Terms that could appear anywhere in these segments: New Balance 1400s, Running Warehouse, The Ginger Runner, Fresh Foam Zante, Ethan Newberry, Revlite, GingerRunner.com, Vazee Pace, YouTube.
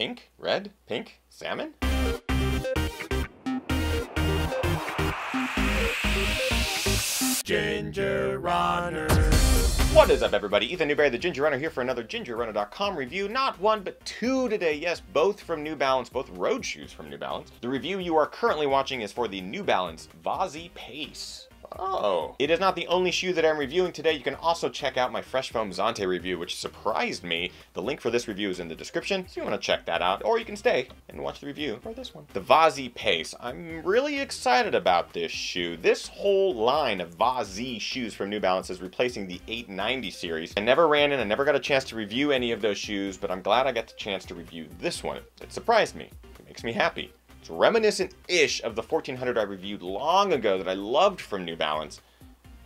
Pink, red, pink, salmon? Ginger Runner. What is up, everybody? Ethan Newberry, the Ginger Runner, here for another GingerRunner.com review. Not one, but two today. Yes, both from New Balance, both road shoes from New Balance. The review you are currently watching is for the New Balance Vazee Pace. Oh. It is not the only shoe that I'm reviewing today. You can also check out my Fresh Foam Zante review, which surprised me. The link for this review is in the description, so you want to check that out. Or you can stay and watch the review for this one. The Vazee Pace. I'm really excited about this shoe. This whole line of Vazee shoes from New Balance is replacing the 890 series. I never ran in, I never got a chance to review any of those shoes, but I'm glad I got the chance to review this one. It surprised me. It makes me happy. It's reminiscent-ish of the 1400 I reviewed long ago that I loved from New Balance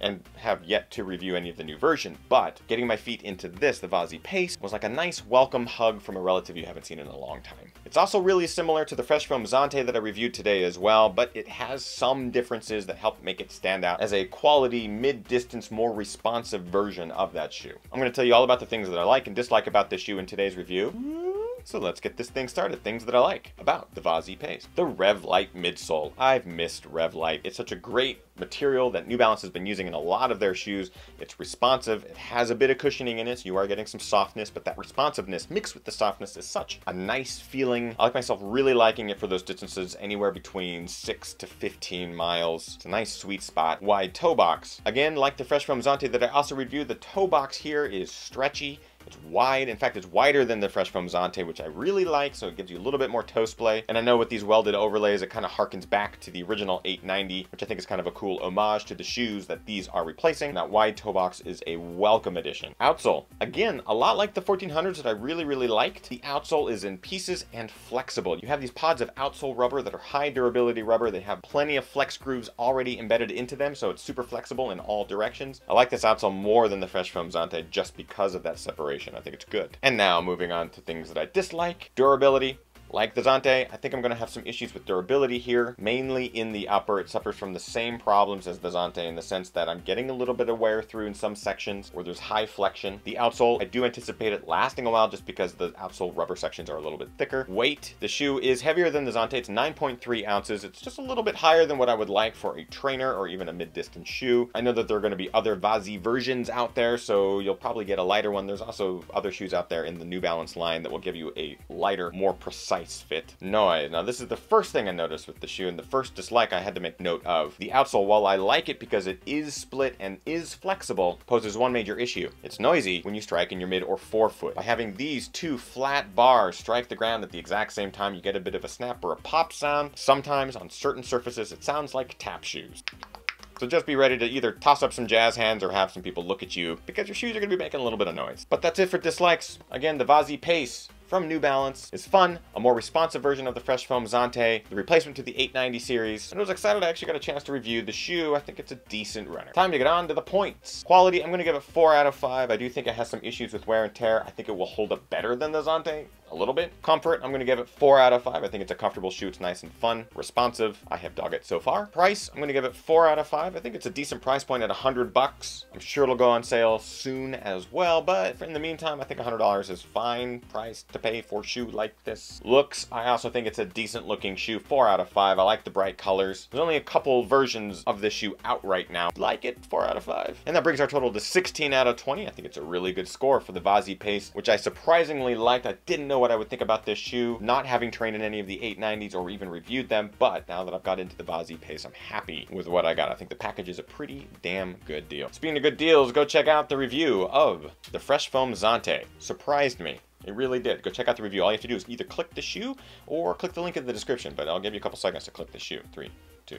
and have yet to review any of the new version, but getting my feet into this, the Vazee Pace, was like a nice welcome hug from a relative you haven't seen in a long time. It's also really similar to the Fresh Foam Zante that I reviewed today as well, but it has some differences that help make it stand out as a quality, mid-distance, more responsive version of that shoe. I'm going to tell you all about the things that I like and dislike about this shoe in today's review. So let's get this thing started. Things that I like about the Vazee Pace. The Revlite midsole. I've missed Revlite. It's such a great material that New Balance has been using in a lot of their shoes. It's responsive. It has a bit of cushioning in it, so you are getting some softness, but that responsiveness mixed with the softness is such a nice feeling. I like myself really liking it for those distances anywhere between 6 to 15 miles. It's a nice sweet spot. Wide toe box. Again, like the Fresh Foam Zante that I also reviewed, the toe box here is stretchy. It's wide. In fact, it's wider than the Fresh Foam Zante, which I really like, so it gives you a little bit more toe splay. And I know with these welded overlays, it kind of harkens back to the original 890, which I think is kind of a cool homage to the shoes that these are replacing. And that wide toe box is a welcome addition. Outsole. Again, a lot like the 1400s that I really liked. The outsole is in pieces and flexible. You have these pods of outsole rubber that are high durability rubber. They have plenty of flex grooves already embedded into them, so it's super flexible in all directions. I like this outsole more than the Fresh Foam Zante just because of that separation. I think it's good. And now moving on to things that I dislike. Durability. Like the Zante, I think I'm gonna have some issues with durability here, mainly in the upper. It suffers from the same problems as the Zante in the sense that I'm getting a little bit of wear through in some sections where there's high flexion. The outsole, I do anticipate it lasting a while just because the outsole rubber sections are a little bit thicker. Weight, the shoe is heavier than the Zante. It's 9.3 ounces. It's just a little bit higher than what I would like for a trainer or even a mid-distance shoe. I know that there are gonna be other Vazee versions out there, so you'll probably get a lighter one. There's also other shoes out there in the New Balance line that will give you a lighter, more precise fit. Noise. Now this is the first thing I noticed with the shoe and the first dislike I had to make note of. The outsole, while I like it because it is split and is flexible, poses one major issue. It's noisy when you strike in your mid or forefoot. By having these two flat bars strike the ground at the exact same time, you get a bit of a snap or a pop sound. Sometimes on certain surfaces it sounds like tap shoes. So just be ready to either toss up some jazz hands or have some people look at you because your shoes are going to be making a little bit of noise. But that's it for dislikes. Again, the Vazee Pace from New Balance is fun, a more responsive version of the Fresh Foam Zante, the replacement to the 890 series, and I was excited I actually got a chance to review the shoe. I think it's a decent runner. Time to get on to the points. Quality, I'm gonna give it 4 out of 5. I do think it has some issues with wear and tear. I think it will hold up better than the Zante, a little bit. Comfort, I'm gonna give it 4 out of 5. I think it's a comfortable shoe. It's nice and fun, responsive. I have dug it so far. Price, I'm gonna give it 4 out of 5. I think it's a decent price point at $100. I'm sure it'll go on sale soon as well, but in the meantime, I think $100 is fine price to pay for a shoe like this. Looks, I also think it's a decent looking shoe. 4 out of 5. I like the bright colors. There's only a couple versions of this shoe out right now. Like it, 4 out of 5. And that brings our total to 16 out of 20. I think it's a really good score for the Vazee Pace, which I surprisingly liked. I didn't know what I would think about this shoe, not having trained in any of the 890s or even reviewed them, but now that I've got into the Vazee Pace, I'm happy with what I got. I think the package is a pretty damn good deal. Speaking of good deals, go check out the review of the Fresh Foam Zante. Surprised me. It really did. Go check out the review. All you have to do is either click the shoe or click the link in the description, but I'll give you a couple seconds to click the shoe. 3, 2,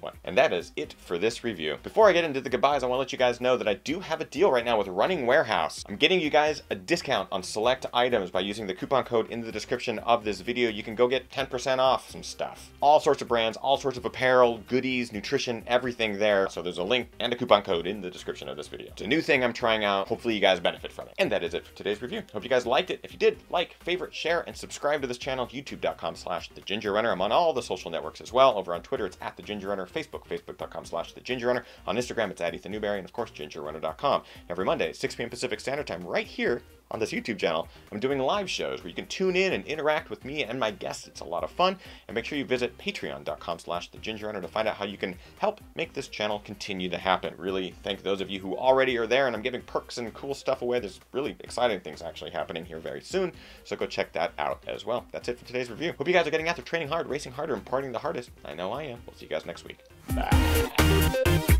1. And that is it for this review. Before I get into the goodbyes, I want to let you guys know that I do have a deal right now with Running Warehouse. I'm getting you guys a discount on select items by using the coupon code in the description of this video. You can go get 10% off some stuff. All sorts of brands, all sorts of apparel, goodies, nutrition, everything there. So there's a link and a coupon code in the description of this video. It's a new thing I'm trying out. Hopefully you guys benefit from it. And that is it for today's review. Hope you guys liked it. If you did, like, favorite, share, and subscribe to this channel, youtube.com/thegingerrunner. I'm on all the social networks as well. Over on Twitter, it's @thegingerrunner. Facebook, facebook.com/thegingerrunner. On Instagram, it's @EthanNewberry, and of course, GingerRunner.com. Every Monday, 6 p.m. Pacific Standard Time, right here on this YouTube channel, I'm doing live shows where you can tune in and interact with me and my guests. It's a lot of fun. And make sure you visit patreon.com/thegingerrunner to find out how you can help make this channel continue to happen. Really thank those of you who already are there, and I'm giving perks and cool stuff away. There's really exciting things actually happening here very soon, so go check that out as well. That's it for today's review. Hope you guys are getting out there training hard, racing harder, and partying the hardest. I know I am. We'll see you guys next week. Bye.